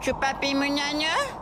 Tu papy mounagneux?